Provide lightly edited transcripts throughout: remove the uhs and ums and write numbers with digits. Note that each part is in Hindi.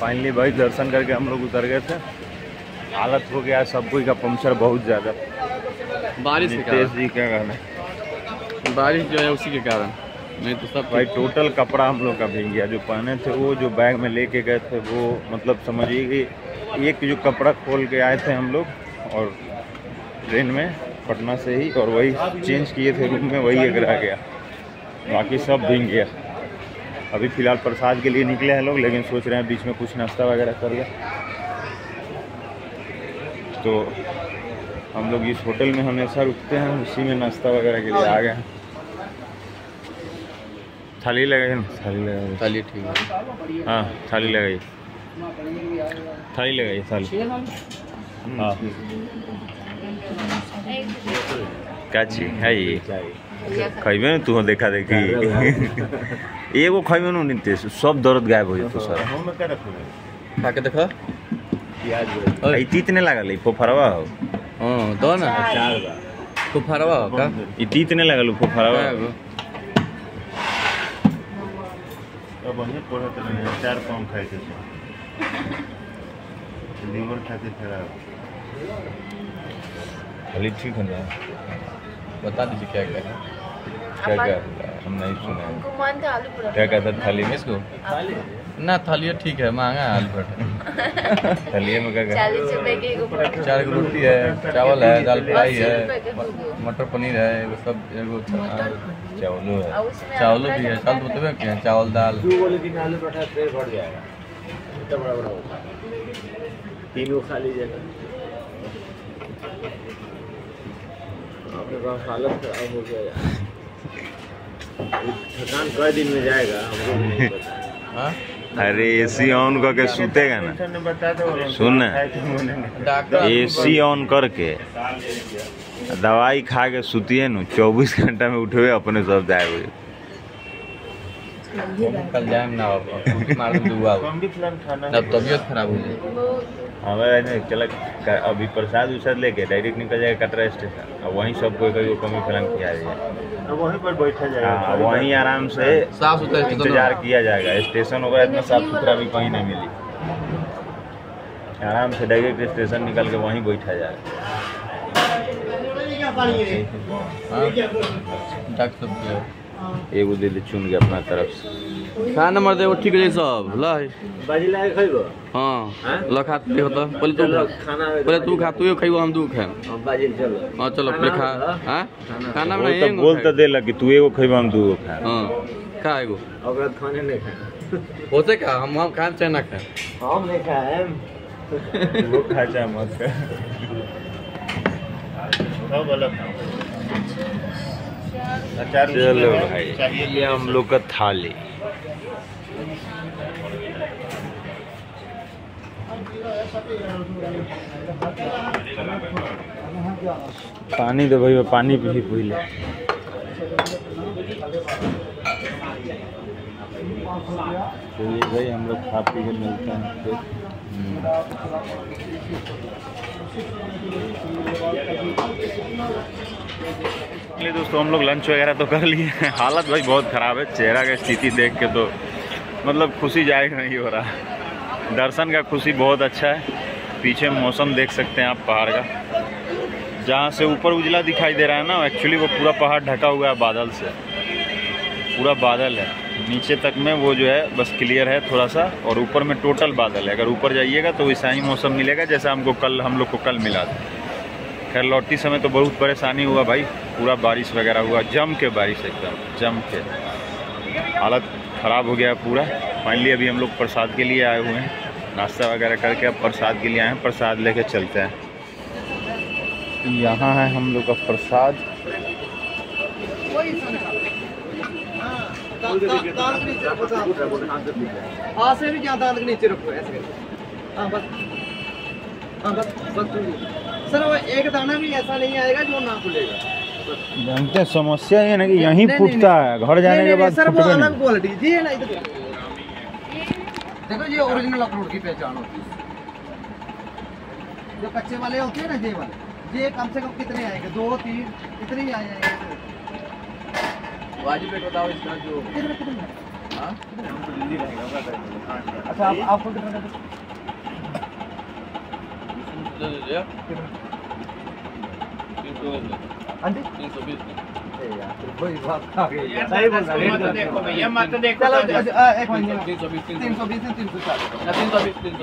फाइनली भाई दर्शन करके हम लोग उतर गए थे। हालत हो गया सब कोई का पंक्चर बहुत ज़्यादा, बारिश के कारण है, बारिश जो है उसी के कारण, नहीं तो सब भाई टोटल कपड़ा हम लोग का भीग गया। जो पहने थे वो, जो बैग में लेके गए थे वो, मतलब समझिए कि एक जो कपड़ा खोल के आए थे हम लोग और ट्रेन में पटना से ही, और वही चेंज किए थे रूम में, वही एक रह गया, बाकी सब भीग गया। अभी फ़िलहाल प्रसाद के लिए निकले हैं लोग, लेकिन सोच रहे हैं बीच में कुछ नाश्ता वगैरह कर ले। तो हम लोग इस होटल में हमेशा रुकते हैं, उसी में नाश्ता वगैरह के लिए आ गए हैं। थाली लगाइए, थाली लगाइए, थाली ठीक है, हाँ थाली लगाइए, थाली लगाइए, थाली, हाँ क्या चीज है ये, खैबे तू देखा देखी एगो खैबे न नीतीश, सब दर्द गायब हो जाते सारा। खा के देखो अरे तीत नहीं लागल, फोफरवा हो तो ना, फोफरवा हो का तीत नहीं लागल, फोफरवा चार पाउंड खाए थे लीवर खाते खराब। ठीक है ना, बता दीजिए क्या क्या क्या क्या, हम नहीं सुना क्या कहता थाली में इसको ना, थालिया ठीक है, महंगा आलू पराठा थालिया में क्या क्या, 4 रोटी है, चावल है, दाल फ्राई है, मटर पनीर है, वो सब एगो चावलों है, चावलों भी है, चावल तो क्या है, चावल दाल आलू पराठा फिर बढ़ जाएगा, इतना बड़ा बड़ा होगा, 3 खा लीजिएगा। आपने कहा हालत खराब हो गया यार, थकान कई दिन में जाएगा हमको नहीं पता। अरे एसी ऑन करके सुतेगा ना, सुन एसी ऑन करके दवाई खा के सुतिए न, 24 घंटा में उठे अपने सब जाए हुए। कल जाए ना तब तबीयत खराब हो जाए हमारे, चल अभी प्रसाद उसाद लेके डायरेक्ट निकल जाएगा कटरा स्टेशन, और वहीं सब कोई कभी कमी फलंग किया जाएगा, वहीं पर बैठा जाएगा, वहीं आराम से साफ सुथरा इंतजार किया जाएगा। स्टेशन वगैरह इतना साफ सुथरा भी कहीं नहीं मिली, आराम से डायरेक्ट स्टेशन निकल के वहीं बैठा जाएगा। एगो दे दे चुन के अपना तरफ से, खा नंबर दे वो ठीक है सब लय बाजी लाए खइबो, हां लखा के होता पहले तू खाना, पहले तू खा, तू खइबो हम दू खाए, अब बाजी चलो, हां चलो पहले खा, हां खाना में एगो बोल त दे लगी, तू एगो खइबो हम दू खा, हां खा एगो, ओकरा खाने नहीं खा होते का, हम खान चाहे ना खा, हम नहीं खाए वो खा जा मत खा, सब अलग खा। चलो भाई ये हम लोग का थाली, पानी दो भाई, पानी पी पी ले। चलिए भाई हम लोग खा पी के मिलते हैं। दोस्तों हम लोग लंच वगैरह तो कर लिए, हालत भाई बहुत ख़राब है, चेहरा का स्थिति देख के तो मतलब खुशी जाहिर नहीं हो रहा। दर्शन का खुशी बहुत अच्छा है, पीछे मौसम देख सकते हैं आप पहाड़ का, जहाँ से ऊपर उजला दिखाई दे रहा है ना, एक्चुअली वो पूरा पहाड़ ढका हुआ है बादल से, पूरा बादल है नीचे तक में, वो जो है बस क्लियर है थोड़ा सा, और ऊपर में टोटल बादल है। अगर ऊपर जाइएगा तो वैसा ही मौसम मिलेगा जैसा हमको कल, हम लोग को कल मिला था। खैर लौटते समय तो बहुत परेशानी हुआ भाई, पूरा बारिश वगैरह हुआ, जम के बारिश, एकदम जम के, हालत ख़राब हो गया पूरा। फाइनली अभी हम लोग प्रसाद के लिए आए हुए हैं, नाश्ता वगैरह करके अब प्रसाद के लिए आए हैं, प्रसाद लेके चलते हैं। यहाँ है हम लोग का प्रसाद, समस्या ये ना कि यहीं फूटता है, घर जाने के बाद देखो ये ओरिजिनल अखरोट की पहचान होती है, जो कच्चे वाले होते हैं ना ये वाले, ये कम से कम कितने आएंगे, 2-3 कितने ही आ जाएंगे, वाजिब बताओ इसका जो अच्छा आपको कितना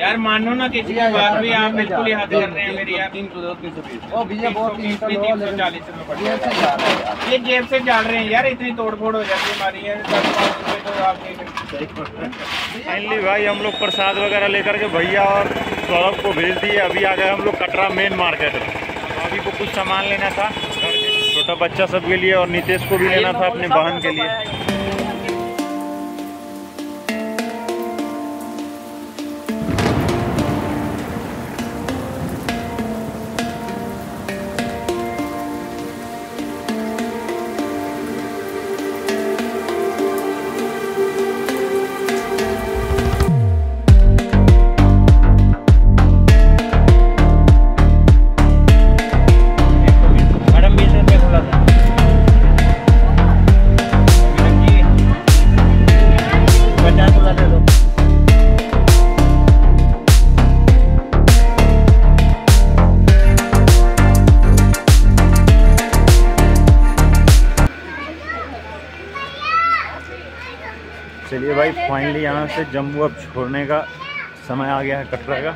यार मानो ना किसी की बात भी आप बिल्कुल याद कर रहे हैं मेरी यार 320 340 में पड़ी है ये जेब से डाल रहे हैं यार इतनी तोड़फोड़ हो जाती है हमारी यार। भाई हम लोग प्रसाद वगैरह लेकर के भैया और सौरभ को भेज दिए। अभी आ गए हम लोग कटरा मेन मार्केट में। अभी को कुछ सामान लेना था छोटा बच्चा सबके लिए और नीतीश को भी लेना था अपने बहन के लिए। चलिए भाई फाइनली यहाँ से जम्मू अब छोड़ने का समय आ गया है कटरा का।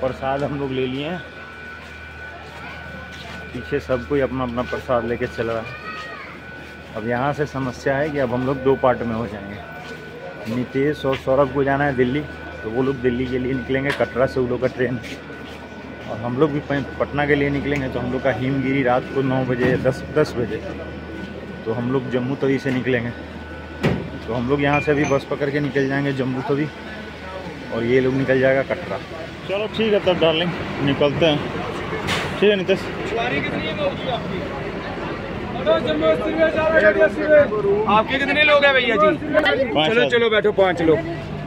प्रसाद हम लोग ले लिए हैं, पीछे सब कोई अपना अपना प्रसाद लेके चल रहा है। अब यहाँ से समस्या है कि अब हम लोग दो पार्ट में हो जाएंगे। नीतीश और सौरभ को जाना है दिल्ली, तो वो लोग दिल्ली के लिए निकलेंगे कटरा से, वो लोग का ट्रेन। और हम लोग भी पटना के लिए निकलेंगे, तो हम लोग का हिमगिरी रात को 9 बजे 10 बजे, तो हम लोग जम्मू तवी से निकलेंगे। तो हम लोग यहाँ से अभी बस पकड़ के निकल जाएंगे जम्मू तवी और ये लोग निकल जाएगा कटरा। चलो ठीक है तब डार्लिंग, निकलते हैं। ठीक है नीतीश, आपके कितने लोग हैं भैया जी? चलो चलो बैठो 5 लोग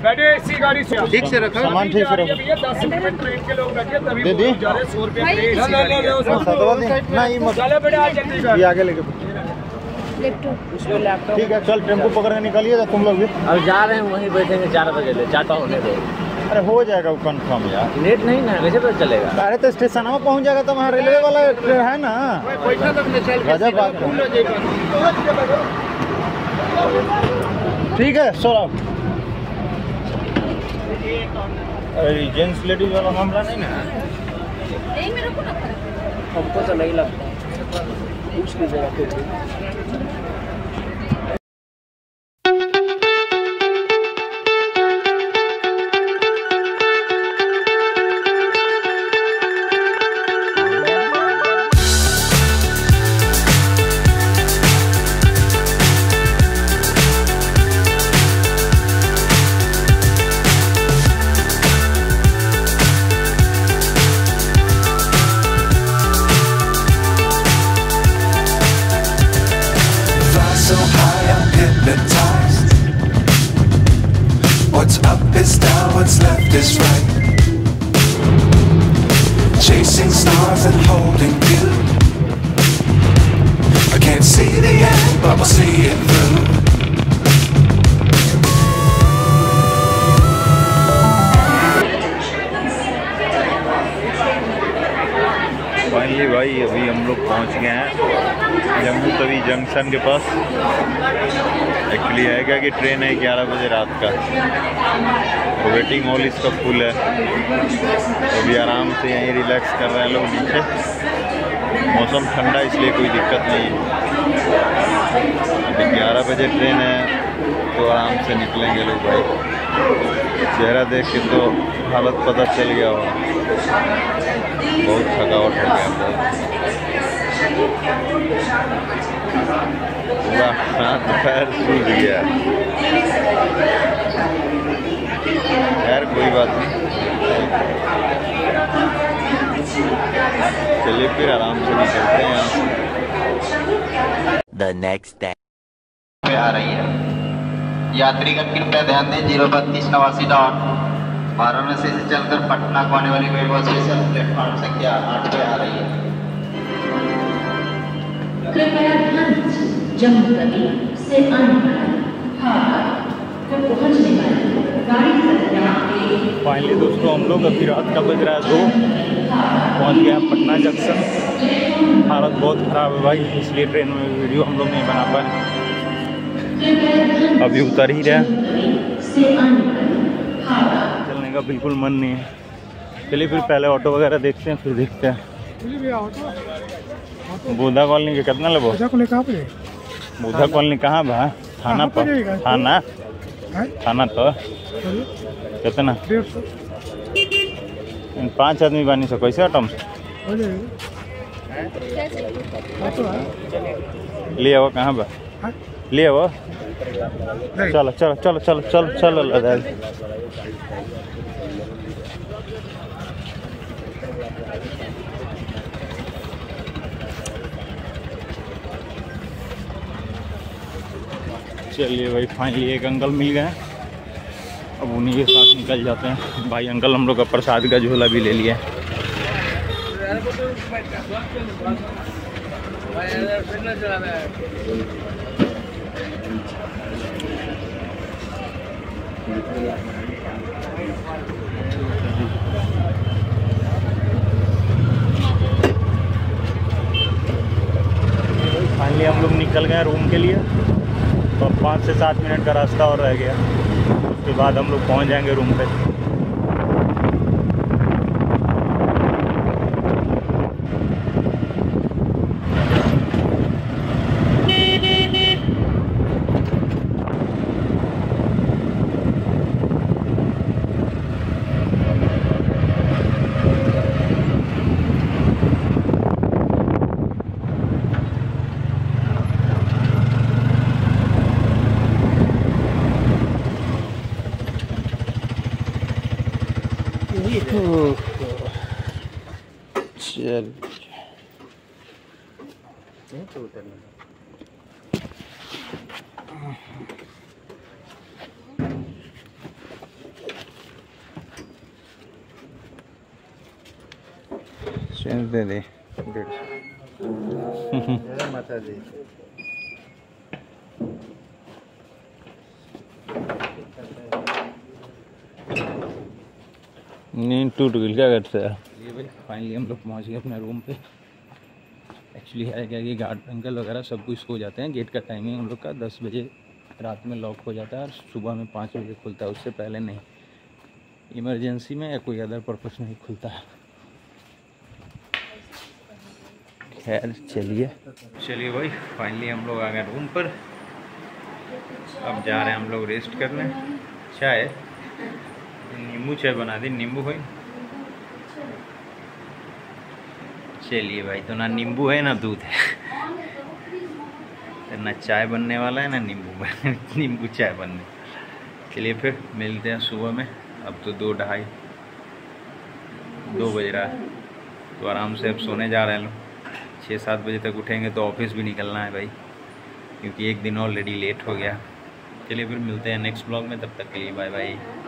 बैठे इसी गाड़ी से। ठीक से रखो सामान, ठीक से रखो। 10 मिनट ट्रेन के लोग बैठे तभी जा रहे। 100 रुपये आगे लेके लैपटॉप। ठीक है चल टेम्पो पकड़ के निकलिए तुम लोग भी। अब जा रहे हैं वहीं बैठेंगे 4 बजे ले जाता होने दो। अरे हो जाएगा वो कन्फर्म यार, लेट नहीं ना कैसे पता चलेगा। अरे तो स्टेशन में पहुंच जाएगा तो वहाँ रेलवे वाला ट्रेन है ना। ठीक है सौरभ, अरे जेंट्स लेडीज वाला मामला नहीं ना, हमको तो नहीं लगता। पूछ लीजिएगा। भाई अभी हम लोग पहुंच गए हैं जम्मू तवी जंक्शन के पास। एक्चुअली है क्या कि ट्रेन है 11 बजे रात का, तो वेटिंग हॉल इसका फुल है। अभी आराम से यहीं रिलैक्स कर रहे हैं लोग नीचे। मौसम ठंडा इसलिए कोई दिक्कत नहीं है। अभी 11 बजे ट्रेन है तो आराम से निकलेंगे लोग। भाई चेहरा देख के तो हालत पता चल गया हो, बहुत थकावट हो गया, पूरा हाथ पैर सूज गया। खैर कोई बात नहीं, चलिए फिर आराम से निकलते हैं यहाँ। The next day पे आ रही है यात्रीगण कृपया ध्यान दें। 032 वाराणसी से चलकर पटना को आने वाली मेट्रो स्पेशल प्लेटफॉर्म संख्या 8 पे आ रही है। कृपया ध्यान जम्मू तवी से आने वाली फाइनली दोस्तों हम लोग अभी रात का बज रहा है 2, पहुँच गया पटना जंक्शन। हालत बहुत ख़राब है भाई, इसलिए ट्रेन में वीडियो हम लोग नहीं बना पाए। अभी उतर ही रहा, चलने का बिल्कुल मन नहीं है। चलिए फिर पहले ऑटो वगैरह देखते हैं, फिर देखते हैं। बोधा कॉलोनी के कितना लगो? बोधा कॉलोनी कहाँ भा? थाना पर। थाना थाना तो कितना? 5 आदमी बानी सको कैसे ऑटो में ले आओ? कहाँ बा? ले आओ, चलो चलो चलो चलो चलो चलो। चलिए भाई फाइनली एक अंकल मिल गए, अब उन्हीं के साथ निकल जाते हैं। भाई अंकल हम लोग का प्रसाद का झोला भी ले लिया। फाइनली हम लोग निकल गए रूम के लिए, और 5 से 7 मिनट का रास्ता और रह गया, उसके बाद हम लोग पहुंच जाएंगे रूम पे। चल दे दे माता जी। नींद टूट गई क्या करते हैं? फाइनली हम लोग पहुँच गए अपने रूम पे। एक्चुअली है क्या कि गार्ड अंकल वगैरह सब कुछ सो जाते हैं। गेट का टाइमिंग हम लोग का 10 बजे रात में लॉक हो जाता है और सुबह में 5 बजे खुलता है, उससे पहले नहीं। इमरजेंसी में या कोई अदर पर्पस नहीं खुलता है। खैर चलिए चलिए भाई फाइनली हम लोग आ गए रूम पर। अब जा रहे हैं हम लोग रेस्ट करने। चाय, नींबू चाय बना दी, नींबू भाई। चलिए भाई, तो ना नींबू है ना दूध है, तो ना चाय बनने वाला है ना नींबू नींबू चाय बनने। चलिए फिर मिलते हैं सुबह में। अब तो 2 बज रहा है, तो आराम से अब सोने जा रहे हैं लोग। 6-7 बजे तक उठेंगे तो ऑफिस भी निकलना है भाई, क्योंकि एक दिन ऑलरेडी लेट हो गया। चलिए फिर मिलते हैं नेक्स्ट ब्लॉग में, तब तक के लिए बाय बाय।